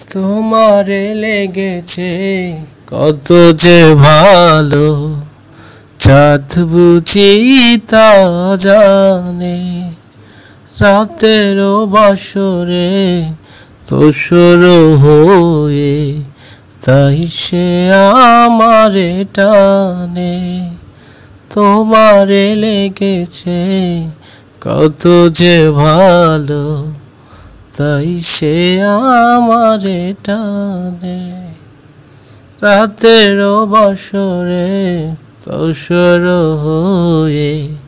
तुम्हारे लेगेछे कत जे भालो চাঁদ বুঝি তা জানে রাতেরও বাসরে তোসর হয়ে তাই সে আমারে টানে তোমারে লেগেছে কত যে ভালো তাই সে আমারে টানে রাতেরও বাসরে তোসর হয়ে